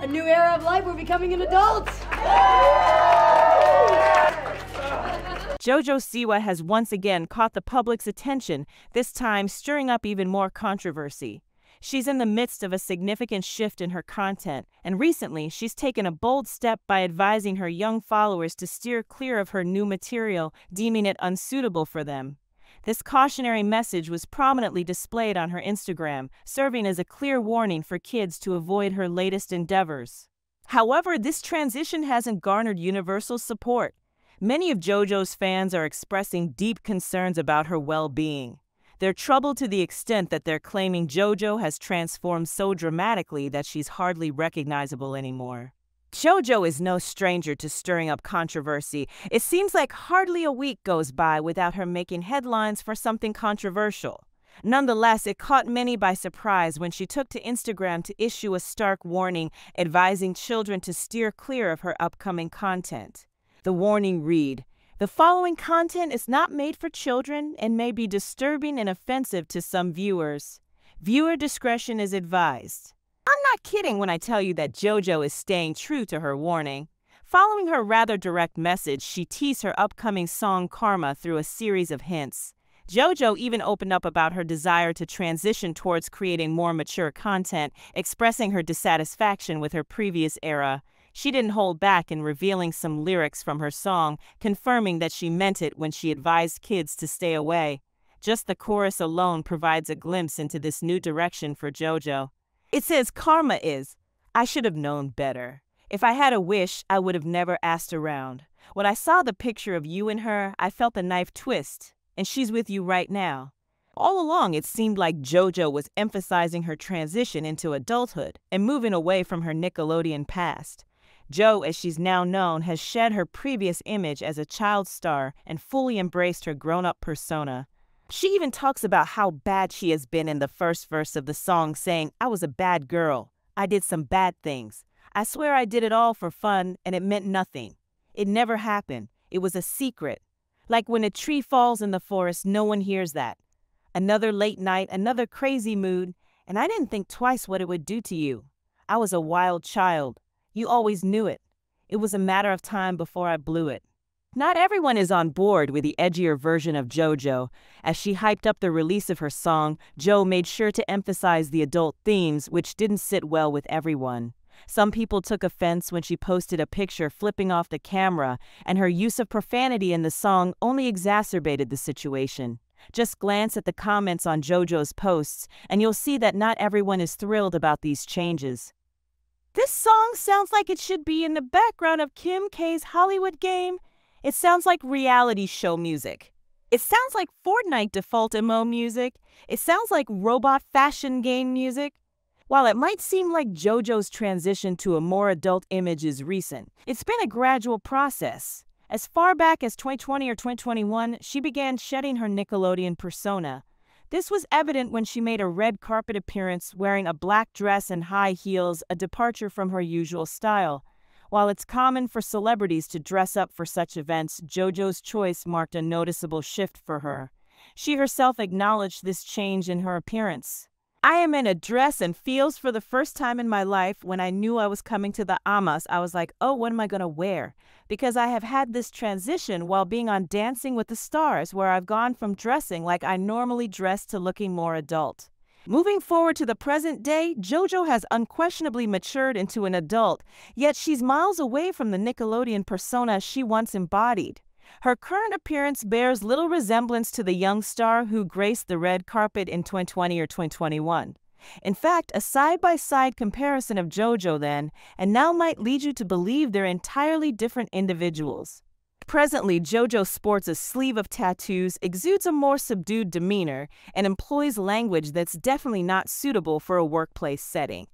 a new era of life. We're becoming an adult. JoJo Siwa has once again caught the public's attention, this time stirring up even more controversy. She's in the midst of a significant shift in her content, and recently she's taken a bold step by advising her young followers to steer clear of her new material, deeming it unsuitable for them. This cautionary message was prominently displayed on her Instagram, serving as a clear warning for kids to avoid her latest endeavors. However, this transition hasn't garnered universal support. Many of JoJo's fans are expressing deep concerns about her well-being. They're troubled to the extent that they're claiming JoJo has transformed so dramatically that she's hardly recognizable anymore. JoJo is no stranger to stirring up controversy. It seems like hardly a week goes by without her making headlines for something controversial. Nonetheless, it caught many by surprise when she took to Instagram to issue a stark warning advising children to steer clear of her upcoming content. The warning read, "The following content is not made for children and may be disturbing and offensive to some viewers. Viewer discretion is advised." I'm not kidding when I tell you that JoJo is staying true to her warning. Following her rather direct message, she teased her upcoming song Karma through a series of hints. JoJo even opened up about her desire to transition towards creating more mature content, expressing her dissatisfaction with her previous era. She didn't hold back in revealing some lyrics from her song, confirming that she meant it when she advised kids to stay away. Just the chorus alone provides a glimpse into this new direction for JoJo. It says, "Karma is, I should have known better. If I had a wish, I would have never asked around. When I saw the picture of you and her, I felt the knife twist, and she's with you right now." All along, it seemed like JoJo was emphasizing her transition into adulthood and moving away from her Nickelodeon past. Jo, as she's now known, has shed her previous image as a child star and fully embraced her grown-up persona. She even talks about how bad she has been in the first verse of the song, saying, "I was a bad girl. I did some bad things. I swear I did it all for fun and it meant nothing. It never happened. It was a secret. Like when a tree falls in the forest, no one hears that. Another late night, another crazy mood, and I didn't think twice what it would do to you. I was a wild child. You always knew it. It was a matter of time before I blew it." Not everyone is on board with the edgier version of JoJo. As she hyped up the release of her song, Jo made sure to emphasize the adult themes, which didn't sit well with everyone. Some people took offense when she posted a picture flipping off the camera, and her use of profanity in the song only exacerbated the situation. Just glance at the comments on JoJo's posts, and you'll see that not everyone is thrilled about these changes. "This song sounds like it should be in the background of Kim K's Hollywood game. It sounds like reality show music. It sounds like Fortnite default emo music. It sounds like robot fashion game music." While it might seem like JoJo's transition to a more adult image is recent, it's been a gradual process. As far back as 2020 or 2021, she began shedding her Nickelodeon persona. This was evident when she made a red carpet appearance wearing a black dress and high heels, a departure from her usual style. While it's common for celebrities to dress up for such events, JoJo's choice marked a noticeable shift for her. She herself acknowledged this change in her appearance. "I am in a dress and feels for the first time in my life. When I knew I was coming to the AMAs, I was like, oh, what am I going to wear? Because I have had this transition while being on Dancing with the Stars, where I've gone from dressing like I normally dress to looking more adult." Moving forward to the present day, JoJo has unquestionably matured into an adult, yet she's miles away from the Nickelodeon persona she once embodied. Her current appearance bears little resemblance to the young star who graced the red carpet in 2020 or 2021. In fact, a side-by-side comparison of JoJo then and now might lead you to believe they're entirely different individuals. Presently, JoJo sports a sleeve of tattoos, exudes a more subdued demeanor, and employs language that's definitely not suitable for a workplace setting.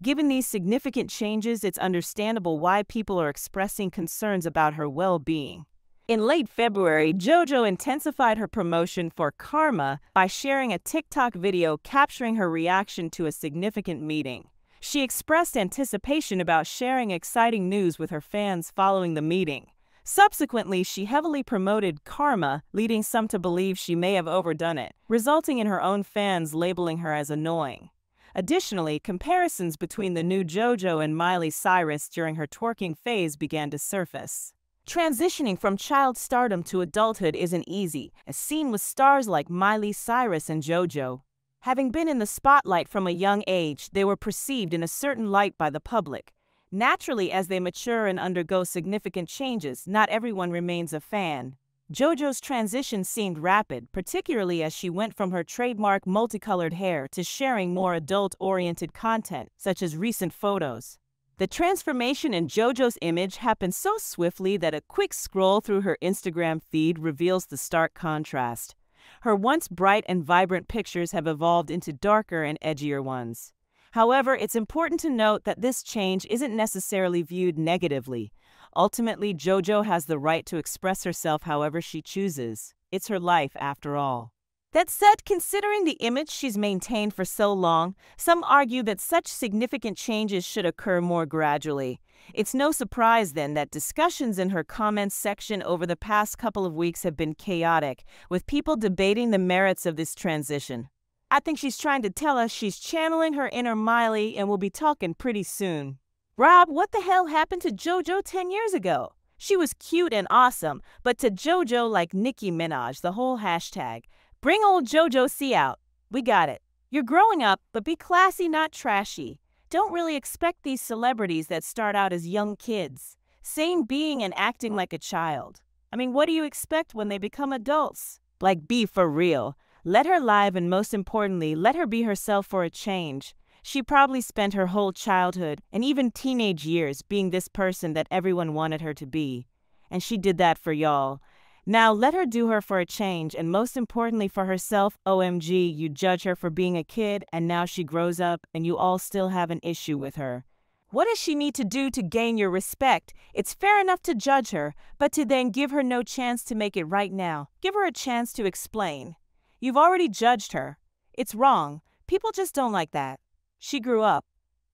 Given these significant changes, it's understandable why people are expressing concerns about her well-being. In late February, JoJo intensified her promotion for Karma by sharing a TikTok video capturing her reaction to a significant meeting. She expressed anticipation about sharing exciting news with her fans following the meeting. Subsequently, she heavily promoted Karma, leading some to believe she may have overdone it, resulting in her own fans labeling her as annoying. Additionally, comparisons between the new JoJo and Miley Cyrus during her twerking phase began to surface. Transitioning from child stardom to adulthood isn't easy, as seen with stars like Miley Cyrus and JoJo. Having been in the spotlight from a young age, they were perceived in a certain light by the public. Naturally, as they mature and undergo significant changes, not everyone remains a fan. JoJo's transition seemed rapid, particularly as she went from her trademark multicolored hair to sharing more adult-oriented content, such as recent photos. The transformation in JoJo's image happened so swiftly that a quick scroll through her Instagram feed reveals the stark contrast. Her once bright and vibrant pictures have evolved into darker and edgier ones. However, it's important to note that this change isn't necessarily viewed negatively. Ultimately, JoJo has the right to express herself however she chooses. It's her life, after all. That said, considering the image she's maintained for so long, some argue that such significant changes should occur more gradually. It's no surprise, then, that discussions in her comments section over the past couple of weeks have been chaotic, with people debating the merits of this transition. I think she's trying to tell us she's channeling her inner Miley, and we'll be talking pretty soon. Rob, what the hell happened to JoJo 10 years ago? She was cute and awesome, but to JoJo like Nicki Minaj, the whole hashtag. Bring old JoJo C out. We got it. You're growing up, but be classy, not trashy. Don't really expect these celebrities that start out as young kids. Same being and acting like a child. I mean, what do you expect when they become adults? Like, be for real. Let her live, and most importantly, let her be herself for a change. She probably spent her whole childhood and even teenage years being this person that everyone wanted her to be. And she did that for y'all. Now let her do her for a change, and most importantly for herself. OMG, you judge her for being a kid, and now she grows up and you all still have an issue with her. What does she need to do to gain your respect? It's fair enough to judge her, but to then give her no chance to make it right now. Give her a chance to explain. You've already judged her. It's wrong. People just don't like that. She grew up.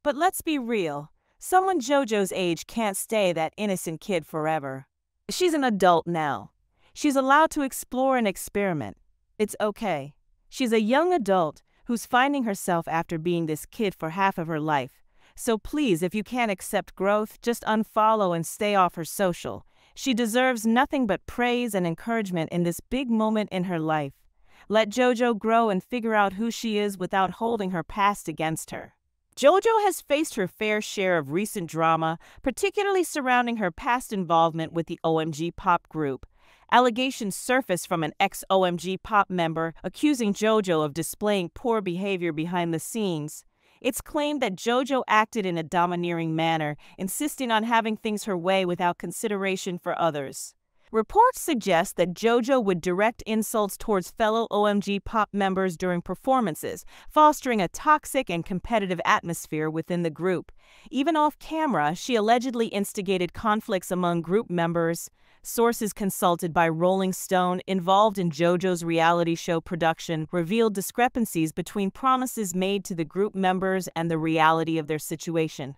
But let's be real. Someone JoJo's age can't stay that innocent kid forever. She's an adult now. She's allowed to explore and experiment. It's okay. She's a young adult who's finding herself after being this kid for half of her life. So please, if you can't accept growth, just unfollow and stay off her social. She deserves nothing but praise and encouragement in this big moment in her life. Let JoJo grow and figure out who she is without holding her past against her. JoJo has faced her fair share of recent drama, particularly surrounding her past involvement with the OMG Pop group. Allegations surfaced from an XOMG Pop member accusing JoJo of displaying poor behavior behind the scenes. It's claimed that JoJo acted in a domineering manner, insisting on having things her way without consideration for others. Reports suggest that JoJo would direct insults towards fellow OMG Pop members during performances, fostering a toxic and competitive atmosphere within the group. Even off camera, she allegedly instigated conflicts among group members. Sources consulted by Rolling Stone involved in JoJo's reality show production revealed discrepancies between promises made to the group members and the reality of their situation.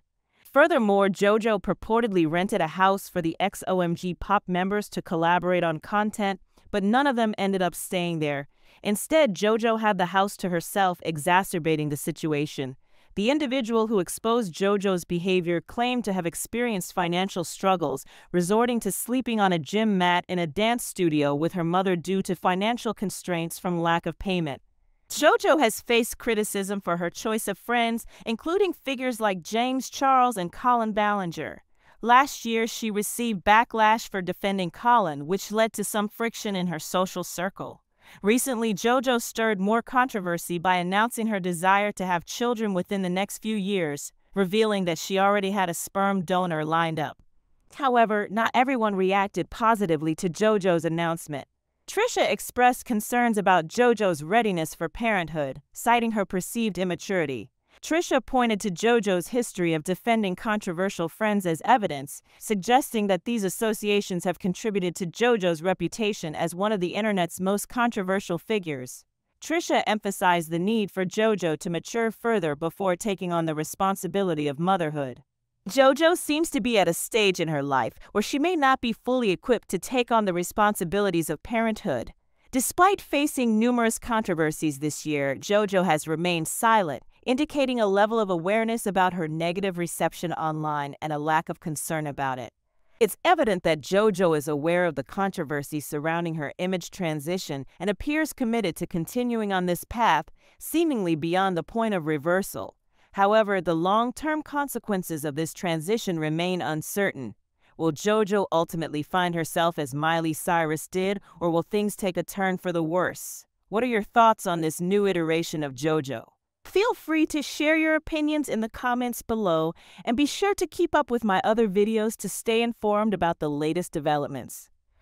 Furthermore, JoJo purportedly rented a house for the XOMG Pop members to collaborate on content, but none of them ended up staying there. Instead, JoJo had the house to herself, exacerbating the situation. The individual who exposed JoJo's behavior claimed to have experienced financial struggles, resorting to sleeping on a gym mat in a dance studio with her mother due to financial constraints from lack of payment. JoJo has faced criticism for her choice of friends, including figures like James Charles and Colin Ballinger. Last year, she received backlash for defending Colin, which led to some friction in her social circle. Recently, JoJo stirred more controversy by announcing her desire to have children within the next few years, revealing that she already had a sperm donor lined up. However, not everyone reacted positively to JoJo's announcement. Trisha expressed concerns about JoJo's readiness for parenthood, citing her perceived immaturity. Trisha pointed to JoJo's history of defending controversial friends as evidence, suggesting that these associations have contributed to JoJo's reputation as one of the internet's most controversial figures. Trisha emphasized the need for JoJo to mature further before taking on the responsibility of motherhood. JoJo seems to be at a stage in her life where she may not be fully equipped to take on the responsibilities of parenthood. Despite facing numerous controversies this year, JoJo has remained silent, indicating a level of awareness about her negative reception online and a lack of concern about it. It's evident that JoJo is aware of the controversy surrounding her image transition and appears committed to continuing on this path, seemingly beyond the point of reversal. However, the long-term consequences of this transition remain uncertain. Will JoJo ultimately find herself as Miley Cyrus did, or will things take a turn for the worse? What are your thoughts on this new iteration of JoJo? Feel free to share your opinions in the comments below, and be sure to keep up with my other videos to stay informed about the latest developments.